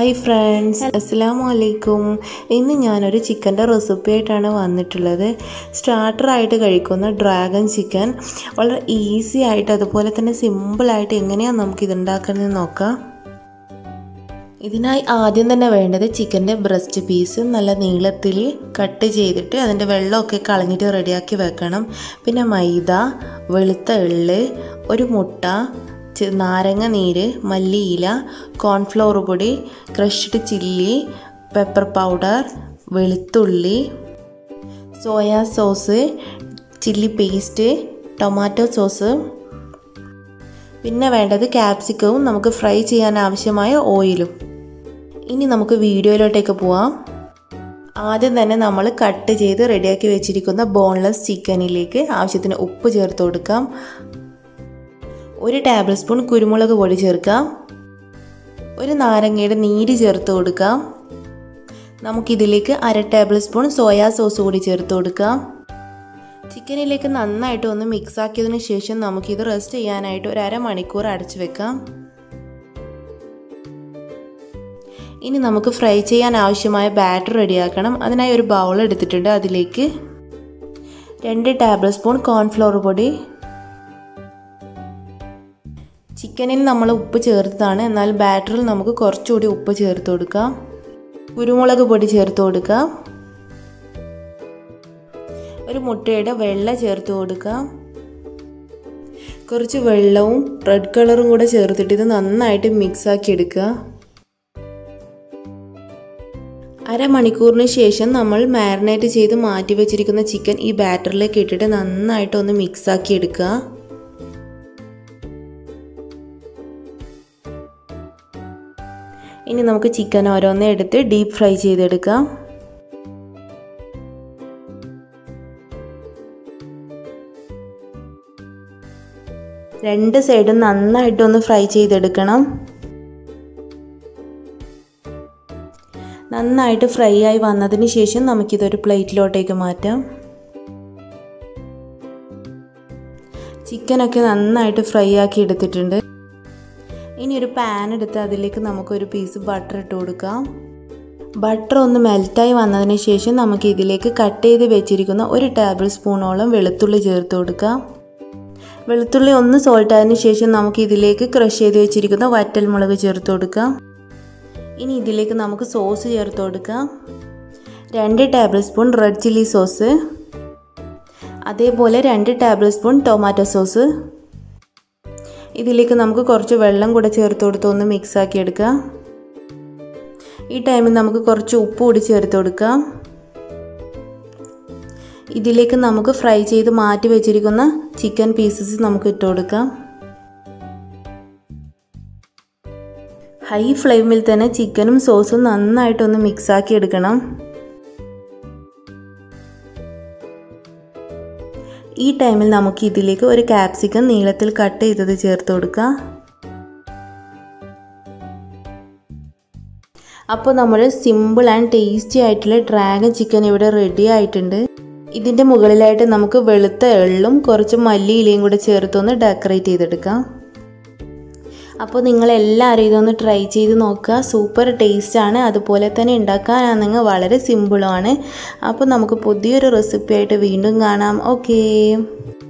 Hi friends, Assalamu alaikum. ഇന്ന് ഞാനൊരു ചിക്കൻ്റെ റെസിപ്പി ആയിട്ടാണ് വന്നിട്ടുള്ളത്. സ്റ്റാർട്ടർ ആയിട്ട് കഴിക്കുന്ന ഡ്രാഗൺ ചിക്കൻ വളരെ ഈസി ആയിട്ട് അതുപോലെ തന്നെ സിമ്പിൾ ആയിട്ട് എങ്ങനെയാണ് നമുക്ക് ഇത് ഉണ്ടാക്കുന്നതെന്ന് നോക്കാം. ഇതിനായി ആദ്യം തന്നെ വേണ്ടത് ചിക്കൻ്റെ ബ്രസ്റ്റ് പീസ് നല്ല നീളത്തിൽ കട്ട് ചെയ്തിട്ട് അതിൻ്റെ വെള്ളമൊക്കെ കളഞ്ഞിട്ട് റെഡിയാക്കി വെക്കണം. പിന്നെ മൈദ, വെളുത്ത എള്ള്, ഒരു മുട്ട, നാരങ്ങ നീര്, മല്ലിയില, കോൺഫ്ലവർ പൊടി, ക്രഷ്ഡ് ചില്ലി, പെപ്പർ പൗഡർ, വെളുത്തുള്ളി, soya sauce, chilli paste, tomato sauce, പിന്നെ വേണ്ടത് ക്യാപ്സിക്കവും നമുക്ക് ഫ്രൈ ചെയ്യാൻ ആവശ്യമായ ഓയിലും. ഇനി നമുക്ക് വീഡിയോയിലോട്ടേക്ക് പോവാം. ആദ്യം തന്നെ നമ്മൾ കട്ട് ചെയ്ത് റെഡിയാക്കി വെച്ചിരിക്കുന്ന ബോൺലെസ് ചിക്കനിലേക്ക് ആവശ്യത്തിന് ഉപ്പ് ചേർത്ത് കൊടുക്കാം. 1 ടേബിൾ സ്പൂൺ കുരുമുളക് പൊടി ചേർക്കാം. 1 നാരങ്ങയുടെ നീര് ചേർത്ത് കൊടുക്കാം. നമുക്കിതിലേക്ക് 1/2 ടേബിൾ സ്പൂൺ സോയാ സോസ് കൂടി ചേർത്ത് കൊടുക്കാം. ചിക്കനിലേക്ക് നന്നായിട്ട് ഒന്ന് മിക്സ് ആക്കിയതിന് ശേഷം നമുക്കിത് റെസ്റ്റ് ചെയ്യാനായിട്ട് ഒരു 1/2 മണിക്കൂർ അടച്ചു വെക്കാം. ഇനി നമുക്ക് ഫ്രൈ ചെയ്യാൻ ആവശ്യമായ ബാറ്റർ റെഡിയാക്കണം. അതിനായി ഒരു ബൗൾ എടുത്തിട്ടുണ്ട്. അതിലേക്ക് 2 ടേബിൾ സ്പൂൺ കോൺഫ്ലവർ പൊടി. ചിക്കനിൽ നമ്മൾ ഉപ്പ് ചേർത്തതാണ്, എന്നാൽ ബാറ്ററിൽ നമുക്ക് കുറച്ചുകൂടി ഉപ്പ് ചേർത്ത് കൊടുക്കാം. കുരുമുളക് പൊടി ചേർത്ത് കൊടുക്കാം. 1 മുട്ടയുടെ വെള്ള ചേർത്ത് കൊടുക്കാം. കുറച്ച് വെള്ളവും റെഡ് കളറും കൂടെ ചേർത്തിട്ട് ഇത് നന്നായിട്ട് മിക്സാക്കി എടുക്കുക. 1/2 മണിക്കൂറിന് ശേഷം നമ്മൾ മാരിനേറ്റ് ചെയ്ത് മാറ്റി വെച്ചിരിക്കുന്ന ചിക്കൻ ഈ ബാറ്ററിലേക്ക് ഇട്ടിട്ട് നന്നായിട്ടൊന്ന് മിക്സാക്കി എടുക്കുക. ഇനി നമുക്ക് ചിക്കൻ ഓരോന്നേ എടുത്ത് ഡീപ്പ് ഫ്രൈ ചെയ്തെടുക്കാം. രണ്ട് സൈഡും നന്നായിട്ടൊന്ന് ഫ്രൈ ചെയ്തെടുക്കണം. നന്നായിട്ട് ഫ്രൈ ആയി വന്നതിന് ശേഷം നമുക്കിതൊരു പ്ലേറ്റിലോട്ടേക്ക് മാറ്റാം. ചിക്കനൊക്കെ നന്നായിട്ട് ഫ്രൈ ആക്കി എടുത്തിട്ടുണ്ട്. ഇനി ഒരു പാൻ എടുത്ത് അതിലേക്ക് നമുക്കൊരു പീസ് ബട്ടർ ഇട്ട് കൊടുക്കാം. ബട്ടർ ഒന്ന് മെൽറ്റായി വന്നതിന് ശേഷം നമുക്ക് ഇതിലേക്ക് കട്ട് ചെയ്ത് വെച്ചിരിക്കുന്ന 1 ടേബിൾ സ്പൂണോളം വെളുത്തുള്ളി ചേർത്ത് കൊടുക്കാം. വെളുത്തുള്ളി ഒന്ന് സോൾട്ട് ആയതിനു ശേഷം നമുക്ക് ഇതിലേക്ക് ക്രഷ് ചെയ്ത് വെച്ചിരിക്കുന്ന വറ്റൽമുളക് ചേർത്ത് കൊടുക്കാം. ഇനി ഇതിലേക്ക് നമുക്ക് സോസ് ചേർത്ത് കൊടുക്കാം. 2 tablespoon red chilli sauce, അതേപോലെ 2 ടേബിൾ സ്പൂൺ ടൊമാറ്റോ സോസ്. ഇതിലേക്ക് നമുക്ക് കുറച്ച് വെള്ളം കൂടെ ചേർത്ത് കൊടുത്ത് ഒന്ന് മിക്സാക്കി എടുക്കാം. ഈ ടൈമിൽ നമുക്ക് കുറച്ച് ഉപ്പ് കൂടി ചേർത്ത് കൊടുക്കാം. ഇതിലേക്ക് നമുക്ക് ഫ്രൈ ചെയ്ത് മാറ്റി വെച്ചിരിക്കുന്ന ചിക്കൻ പീസസ് നമുക്ക് ഇട്ട് കൊടുക്കാം. ഹൈ ഫ്ലെയിമിൽ തന്നെ ചിക്കനും സോസും നന്നായിട്ടൊന്ന് മിക്സാക്കി എടുക്കണം. ഈ ടൈമിൽ നമുക്ക് ഇതിലേക്ക് ഒരു ക്യാപ്സിക്കം നീളത്തിൽ കട്ട് ചെയ്തത് ചേർത്ത് കൊടുക്കാം. അപ്പോൾ നമ്മൾ സിമ്പിൾ ആൻഡ് ടേസ്റ്റി ആയിട്ടുള്ള ഡ്രാഗൺ ചിക്കൻ ഇവിടെ റെഡി ആയിട്ടുണ്ട്. ഇതിൻ്റെ മുകളിലായിട്ട് നമുക്ക് വെളുത്ത എള്ളും കുറച്ച് മല്ലിയിലയും കൂടെ ചേർത്തൊന്ന് ഡെക്കറേറ്റ് ചെയ്തെടുക്കാം. അപ്പോൾ നിങ്ങളെല്ലാവരും ഇതൊന്ന് ട്രൈ ചെയ്ത് നോക്കുക. സൂപ്പർ ടേസ്റ്റാണ്. അതുപോലെ തന്നെ ഉണ്ടാക്കാനാണെങ്കിൽ വളരെ സിമ്പിളുമാണ്. അപ്പോൾ നമുക്ക് പുതിയൊരു റെസിപ്പി ആയിട്ട് വീണ്ടും കാണാം. ഓക്കേ.